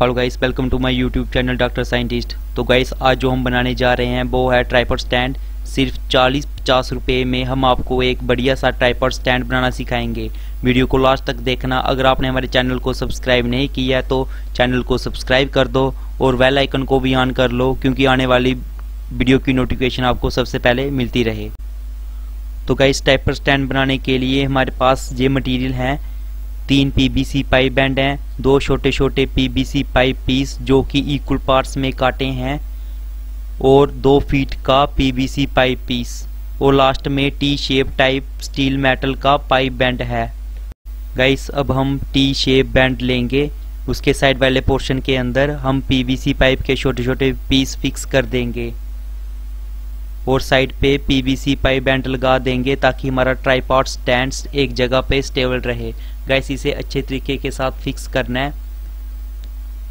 Hello guys, welcome to my YouTube channel doctor scientist. तो guys, आज जो हम बनाने जा रहे हैं वो है ट्राइपॉड स्टैंड। सिर्फ 40-50 रुपये में हम आपको एक बढ़िया सा ट्राइपॉड स्टैंड बनाना सिखाएंगे। वीडियो को लास्ट तक देखना। अगर आपने हमारे चैनल को सब्सक्राइब नहीं किया तो चैनल को सब्सक्राइब कर दो और बेल आइकन को भी ऑन कर लो, क्योंकि आने वाली वीडियो की नोटिफिकेशन आपको सबसे पहले मिलती रहे। तो गाइस, ट्राइपॉड स्टैंड बनाने के लिए हमारे पास ये मटीरियल हैं। 3 PVC पाइप बैंड हैं, 2 छोटे छोटे PVC पाइप पीस जो कि इक्वल पार्ट्स में काटे हैं, और 2 फीट का PVC पाइप पीस, और लास्ट में T shape type steel metal का पाइप बैंड है। गाइस, अब हम टी शेप बैंड लेंगे। उसके साइड वाले पोर्शन के अंदर हम PVC पाइप के छोटे छोटे पीस फिक्स कर देंगे और साइड पे PVC पाइप बैंड लगा देंगे ताकि हमारा ट्राइपॉड स्टैंड एक जगह पे स्टेबल रहे। गाइस, इसे अच्छे तरीके के साथ फिक्स करना है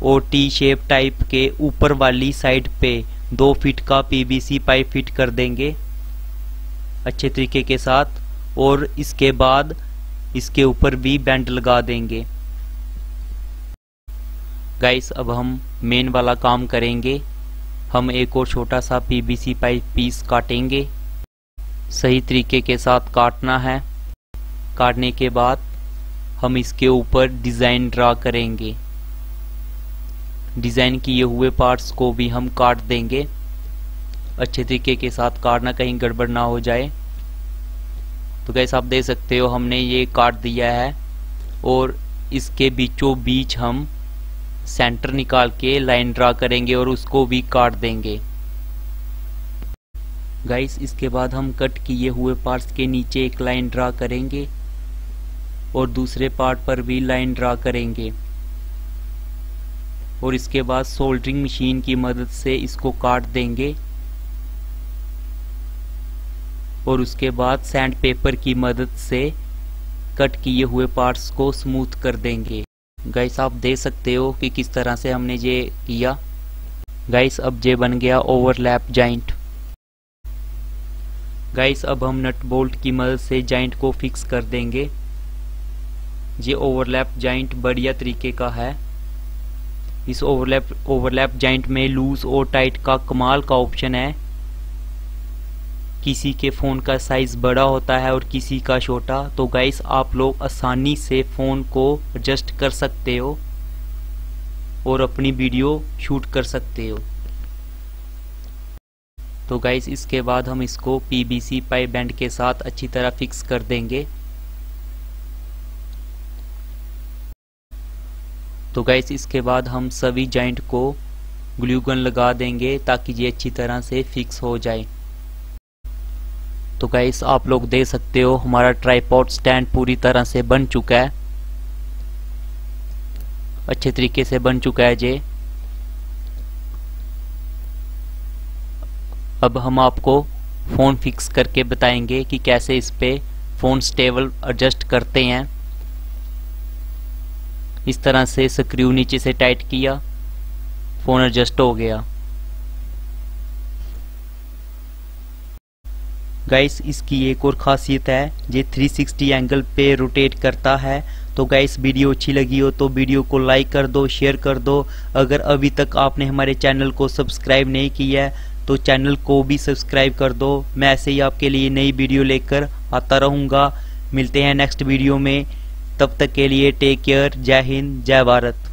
और टी शेप टाइप के ऊपर वाली साइड पे 2 फीट का PVC पाइप फिट कर देंगे अच्छे तरीके के साथ, और इसके बाद इसके ऊपर भी बैंड लगा देंगे। गाइस, अब हम मेन वाला काम करेंगे। हम एक और छोटा सा PVC पाइप पीस काटेंगे। सही तरीके के साथ काटना है। काटने के बाद हम इसके ऊपर डिज़ाइन ड्रा करेंगे। डिज़ाइन किए हुए पार्ट्स को भी हम काट देंगे। अच्छे तरीके के साथ काटना, कहीं गड़बड़ ना हो जाए। तो गाइस, आप देख सकते हो हमने ये काट दिया है, और इसके बीचों बीच हम सेंटर निकाल के लाइन ड्रा करेंगे और उसको भी काट देंगे। गाइस, इसके बाद हम कट किए हुए पार्ट्स के नीचे एक लाइन ड्रा करेंगे और दूसरे पार्ट पर भी लाइन ड्रा करेंगे, और इसके बाद सोल्डरिंग मशीन की मदद से इसको काट देंगे, और उसके बाद सैंडपेपर की मदद से कट किए हुए पार्ट्स को स्मूथ कर देंगे। गाइस, आप देख सकते हो कि किस तरह से हमने ये किया। गाइस, अब ये बन गया ओवरलैप जॉइंट। गाइस, अब हम नट बोल्ट की मदद से जॉइंट को फिक्स कर देंगे। ये ओवरलैप जॉइंट बढ़िया तरीके का है। इस ओवरलैप जॉइंट में लूज और टाइट का कमाल का ऑप्शन है। किसी के फ़ोन का साइज़ बड़ा होता है और किसी का छोटा, तो गाइस, आप लोग आसानी से फ़ोन को एडजस्ट कर सकते हो और अपनी वीडियो शूट कर सकते हो। तो गाइस, इसके बाद हम इसको PVC पाइप बैंड के साथ अच्छी तरह फिक्स कर देंगे। तो गाइस, इसके बाद हम सभी जॉइंट को ग्लू गन लगा देंगे ताकि ये अच्छी तरह से फिक्स हो जाए। तो गाइस, आप लोग देख सकते हो हमारा ट्राइपॉड स्टैंड पूरी तरह से बन चुका है। अच्छे तरीके से बन चुका है जे। अब हम आपको फ़ोन फिक्स करके बताएंगे कि कैसे इस पे फ़ोन स्टेबल एडजस्ट करते हैं। इस तरह से स्क्रू नीचे से टाइट किया, फ़ोन एडजस्ट हो गया। गाइस, इसकी एक और ख़ासियत है, ये 360 एंगल पे रोटेट करता है। तो गाइस, वीडियो अच्छी लगी हो तो वीडियो को लाइक कर दो, शेयर कर दो। अगर अभी तक आपने हमारे चैनल को सब्सक्राइब नहीं किया है तो चैनल को भी सब्सक्राइब कर दो। मैं ऐसे ही आपके लिए नई वीडियो लेकर आता रहूँगा। मिलते हैं नेक्स्ट वीडियो में। तब तक के लिए टेक केयर। जय हिंद, जय भारत।